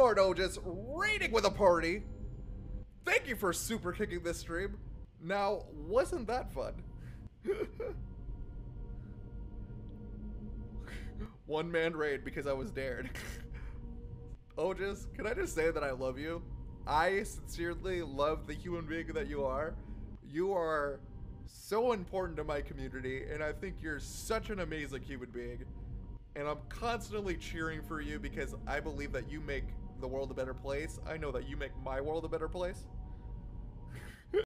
Smart Ojas raiding with a party. Thank you for super kicking this stream. Now, wasn't that fun? One man raid because I was dared. Ojas, can I just say that I love you? I sincerely love the human being that you are. You are so important to my community, and I think you're such an amazing human being. And I'm constantly cheering for you because I believe that you make the world a better place. I know that you make my world a better place.